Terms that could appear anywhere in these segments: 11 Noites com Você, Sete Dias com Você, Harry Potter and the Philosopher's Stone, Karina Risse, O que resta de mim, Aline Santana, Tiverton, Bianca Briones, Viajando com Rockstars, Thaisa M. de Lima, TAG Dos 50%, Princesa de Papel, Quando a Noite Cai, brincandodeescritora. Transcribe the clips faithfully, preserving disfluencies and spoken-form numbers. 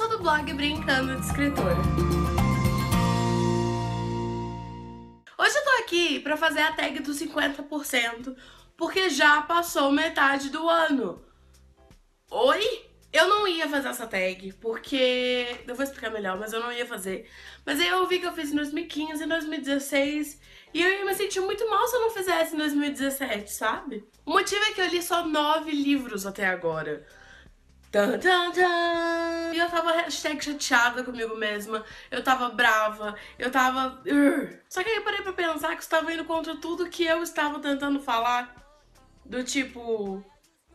sou do blog Brincando de Escritora. Hoje eu tô aqui pra fazer a tag dos cinquenta por cento, porque já passou metade do ano. Oi? Eu não ia fazer essa tag, porque... eu vou explicar melhor, mas eu não ia fazer. Mas aí eu vi que eu fiz em dois mil e quinze, em dois mil e dezesseis, e eu ia me sentir muito mal se eu não fizesse em dois mil e dezessete, sabe? O motivo é que eu li só nove livros até agora. Tan, tan, tan. E eu tava hashtag chateada comigo mesma, eu tava brava, eu tava... Urgh. Só que aí eu parei pra pensar que isso tava indo contra tudo que eu estava tentando falar. Do tipo...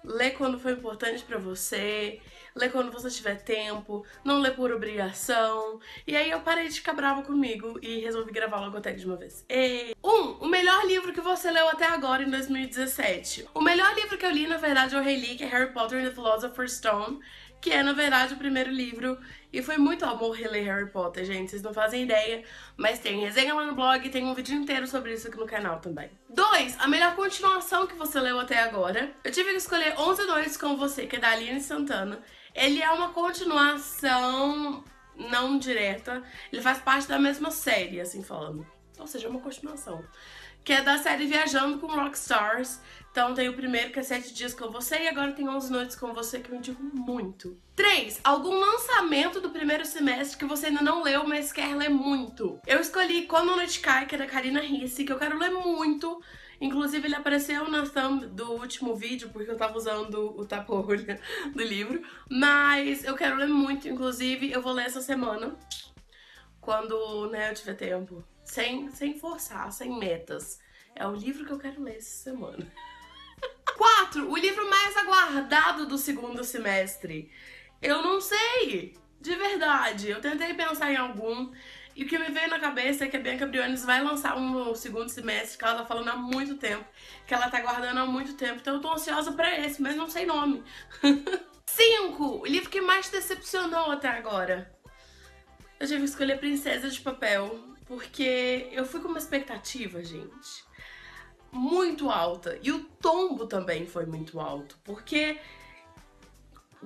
Lê quando for importante pra você, lê quando você tiver tempo, não lê por obrigação. E aí eu parei de ficar brava comigo e resolvi gravar logo a tag de uma vez. E... um, o melhor livro que você leu até agora em dois mil e dezessete. O melhor livro que eu li, na verdade, eu reli, que é Harry Potter and the Philosopher's Stone, que é, na verdade, o primeiro livro. E foi muito amor reler Harry Potter, gente, vocês não fazem ideia. Mas tem resenha lá no blog e tem um vídeo inteiro sobre isso aqui no canal também. Dois, a melhor continuação que você leu até agora. Eu tive que escolher onze Noites com Você, que é da Aline Santana. Ele é uma continuação não direta. Ele faz parte da mesma série, assim falando. Ou seja, é uma continuação. Que é da série Viajando com Rockstars. Então tem o primeiro, que é Sete Dias com Você, e agora tem onze Noites com Você, que eu indico muito. Três. Algum lançamento do primeiro semestre que você ainda não leu, mas quer ler muito. Eu escolhi Quando a Noite Cai, que é da Karina Risse, que eu quero ler muito. Inclusive ele apareceu na thumb do último vídeo, porque eu tava usando o tapa-olho do livro. Mas eu quero ler muito, inclusive eu vou ler essa semana. Quando, né, eu tiver tempo. Sem, sem forçar, sem metas. É o livro que eu quero ler essa semana. quatro. O livro mais aguardado do segundo semestre. Eu não sei, de verdade. Eu tentei pensar em algum. E o que me veio na cabeça é que a Bianca Briones vai lançar um no segundo semestre, que ela tá falando há muito tempo, que ela tá guardando há muito tempo. Então eu tô ansiosa pra esse, mas não sei nome. cinco. O livro que mais decepcionou até agora. Eu tive que escolher Princesa de Papel, porque eu fui com uma expectativa, gente, muito alta. E o tombo também foi muito alto, porque...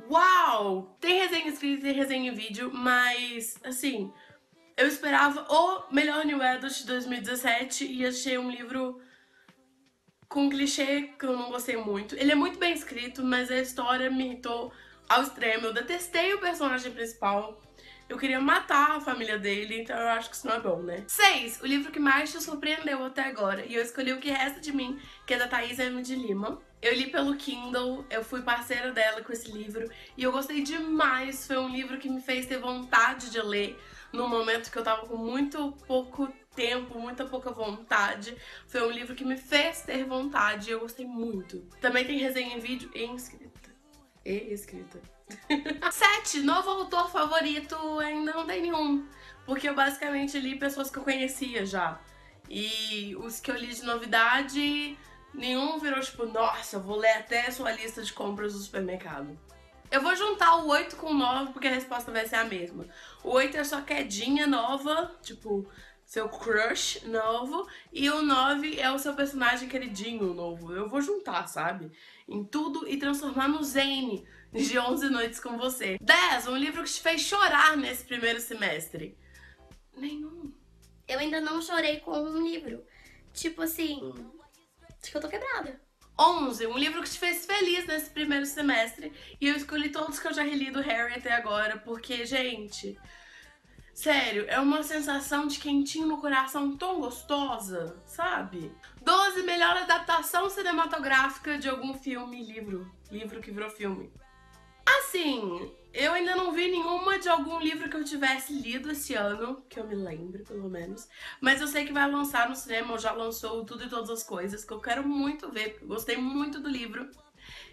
uau! Tem resenha escrita, tem resenha em vídeo, mas, assim, eu esperava o melhor New Adult de dois mil e dezessete e achei um livro com um clichê que eu não gostei muito. Ele é muito bem escrito, mas a história me irritou ao extremo. Eu detestei o personagem principal. Eu queria matar a família dele, então eu acho que isso não é bom, né? seis. O livro que mais te surpreendeu até agora. E eu escolhi O Que Resta de Mim, que é da Thaisa M. de Lima. Eu li pelo Kindle, eu fui parceira dela com esse livro. E eu gostei demais, foi um livro que me fez ter vontade de ler. Num momento que eu tava com muito pouco tempo, muita pouca vontade. Foi um livro que me fez ter vontade e eu gostei muito. Também tem resenha em vídeo e inscrita. E escrita. sete. Novo autor favorito ainda não tem nenhum, porque eu basicamente li pessoas que eu conhecia já. E os que eu li de novidade, nenhum virou tipo, nossa, eu vou ler até a sua lista de compras do supermercado. Eu vou juntar o oito com o nove, porque a resposta vai ser a mesma. O oito é sua quedinha nova, tipo, seu crush novo. E o nove é o seu personagem queridinho novo. Eu vou juntar, sabe? Em tudo e transformar no Zane de onze Noites com Você. dez. Um livro que te fez chorar nesse primeiro semestre. Nenhum. Eu ainda não chorei com um livro. Tipo assim, hum. Acho que eu tô quebrada. onze. Um livro que te fez feliz nesse primeiro semestre. E eu escolhi todos que eu já reli do Harry até agora. Porque, gente... sério, é uma sensação de quentinho no coração tão gostosa, sabe? doze. Melhor adaptação cinematográfica de algum filme, livro. Livro que virou filme. Assim, eu ainda não vi nenhuma de algum livro que eu tivesse lido esse ano, que eu me lembro, pelo menos. Mas eu sei que vai lançar no cinema, ou já lançou Tudo e Todas as Coisas, que eu quero muito ver, porque eu gostei muito do livro.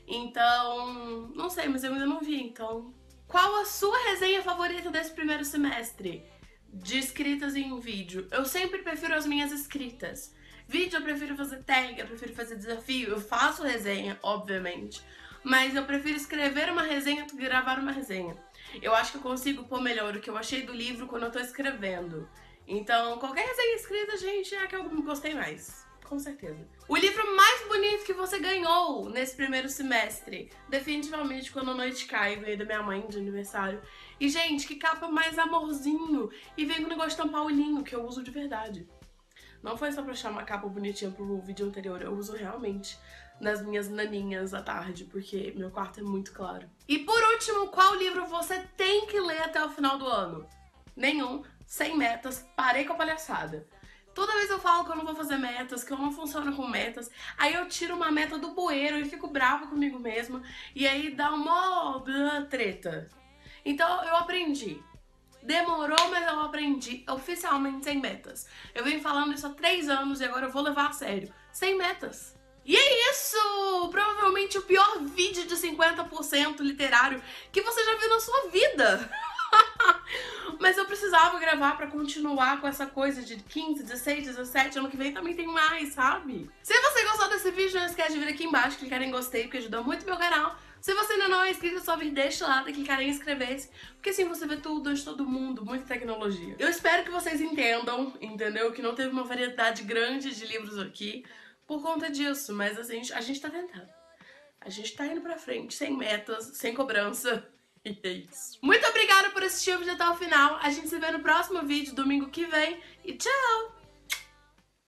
Então, não sei, mas eu ainda não vi, então... qual a sua resenha favorita desse primeiro semestre? De escritas em vídeo. Eu sempre prefiro as minhas escritas. Vídeo eu prefiro fazer tag, eu prefiro fazer desafio, eu faço resenha, obviamente. Mas eu prefiro escrever uma resenha do que gravar uma resenha. Eu acho que eu consigo pôr melhor o que eu achei do livro quando eu tô escrevendo. Então, qualquer resenha escrita, gente, é a que eu gostei mais. com certeza. O livro mais bonito que você ganhou nesse primeiro semestre? Definitivamente Quando a Noite Cai, veio da minha mãe de aniversário. E, gente, que capa mais amorzinho! E vem com o negócio tão paulinho, que eu uso de verdade. Não foi só pra achar uma capa bonitinha pro vídeo anterior, eu uso realmente nas minhas naninhas à tarde, porque meu quarto é muito claro. E por último, qual livro você tem que ler até o final do ano? Nenhum, sem metas, parei com a palhaçada. Toda vez eu falo que eu não vou fazer metas, que eu não funciono com metas, aí eu tiro uma meta do bueiro e fico brava comigo mesma, e aí dá uma treta. Então eu aprendi. Demorou, mas eu aprendi oficialmente sem metas. Eu venho falando isso há três anos e agora eu vou levar a sério. Sem metas. E é isso! Provavelmente o pior vídeo de cinquenta por cento literário que você já viu na sua vida. Mas eu precisava gravar pra continuar com essa coisa de quinze, dezesseis, dezessete, ano que vem também tem mais, sabe? Se você gostou desse vídeo, não esquece de vir aqui embaixo, clicar em gostei, porque ajudou muito meu canal. Se você ainda não é inscrito, é só vir deste lado e clicar em inscrever-se, porque assim você vê tudo de todo mundo, muita tecnologia. Eu espero que vocês entendam, entendeu? Que não teve uma variedade grande de livros aqui por conta disso, mas assim, a gente tá tentando. A gente tá indo pra frente, sem metas, sem cobrança. E é isso. Muito obrigada por assistir o vídeo até o final. A gente se vê no próximo vídeo, domingo que vem. E tchau!